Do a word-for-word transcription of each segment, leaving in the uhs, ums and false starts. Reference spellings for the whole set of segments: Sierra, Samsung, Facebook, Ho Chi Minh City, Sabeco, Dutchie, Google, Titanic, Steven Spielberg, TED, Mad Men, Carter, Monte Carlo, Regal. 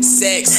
Six.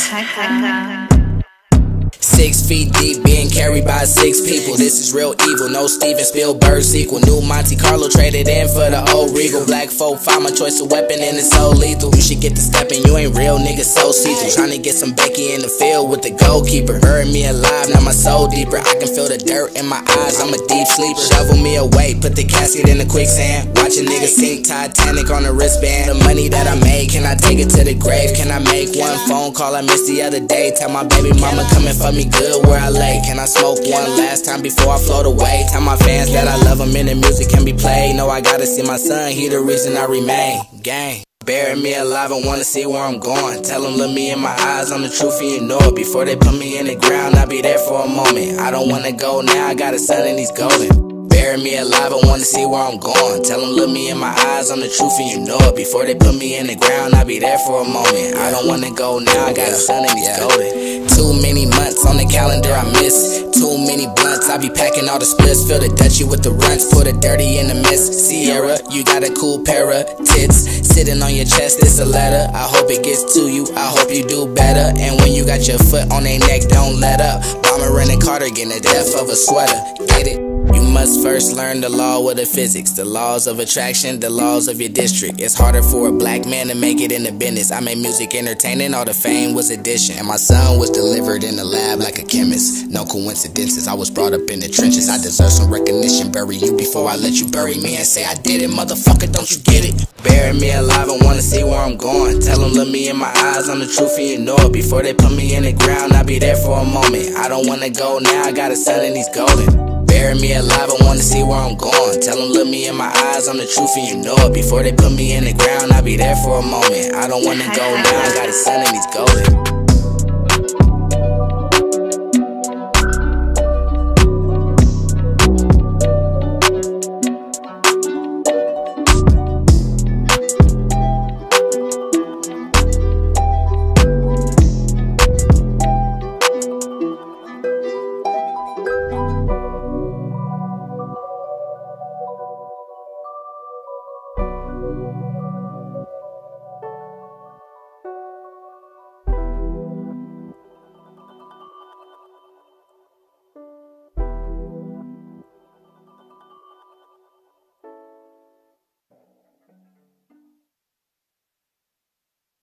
Six feet deep, being carried by six people. This is real evil, no Steven Spielberg sequel. New Monte Carlo traded in for the old Regal. Black folk find my choice of weapon and it's so lethal. You should get to stepping, you ain't real, nigga, so see-through. Trying to get some Becky in the field with the goalkeeper. Buried me alive, now my soul deeper. I can feel the dirt in my eyes, I'm a deep sleeper. Shovel me away, put the casket in the quicksand. Watch a nigga sink Titanic on the wristband. The money that I made, can I take it to the grave? Can I make one phone call I missed the other day? Tell my baby mama coming for me good where I lay. Can I smoke one last time before I float away? Tell my fans that I love them and the music can be played. No, I gotta see my son, he the reason I remain. Gang. Bury me alive and wanna see where I'm going. Tell them look me in my eyes, I'm the truth and you know it. Before they put me in the ground, I'll be there for a moment. I don't wanna go now, I got a son and he's golden. Bury me alive, I wanna see where I'm going. Tell them look me in my eyes, I'm the truth and you know it. Before they put me in the ground, I'll be there for a moment. I don't wanna go now, I got a son and he's golden. Too many months on the calendar I miss. Too many blunts, I be packing all the splits. Fill the Dutchie with the runs, put the dirty in the mist. Sierra, you got a cool pair of tits sitting on your chest, it's a letter. I hope it gets to you, I hope you do better. And when you got your foot on their neck, don't let up. Bomber and Carter getting the death of a sweater, get it? You must first learn the law of the physics, the laws of attraction, the laws of your district. It's harder for a black man to make it in the business. I made music entertaining, all the fame was addition. And my son was delivered in the lab like a chemist. No coincidences, I was brought up in the trenches. I deserve some recognition, bury you before I let you bury me and say I did it, motherfucker, don't you get it? Bury me alive, I wanna see where I'm going. Tell them look me in my eyes, I'm the truth and you know it. Before they put me in the ground, I'll be there for a moment. I don't wanna go now, I got a son and he's golden. Bury me alive, I wanna see where I'm going. Tell them look me in my eyes, I'm the truth and you know it. Before they put me in the ground, I'll be there for a moment. I don't wanna go now, I got a son and he's golden.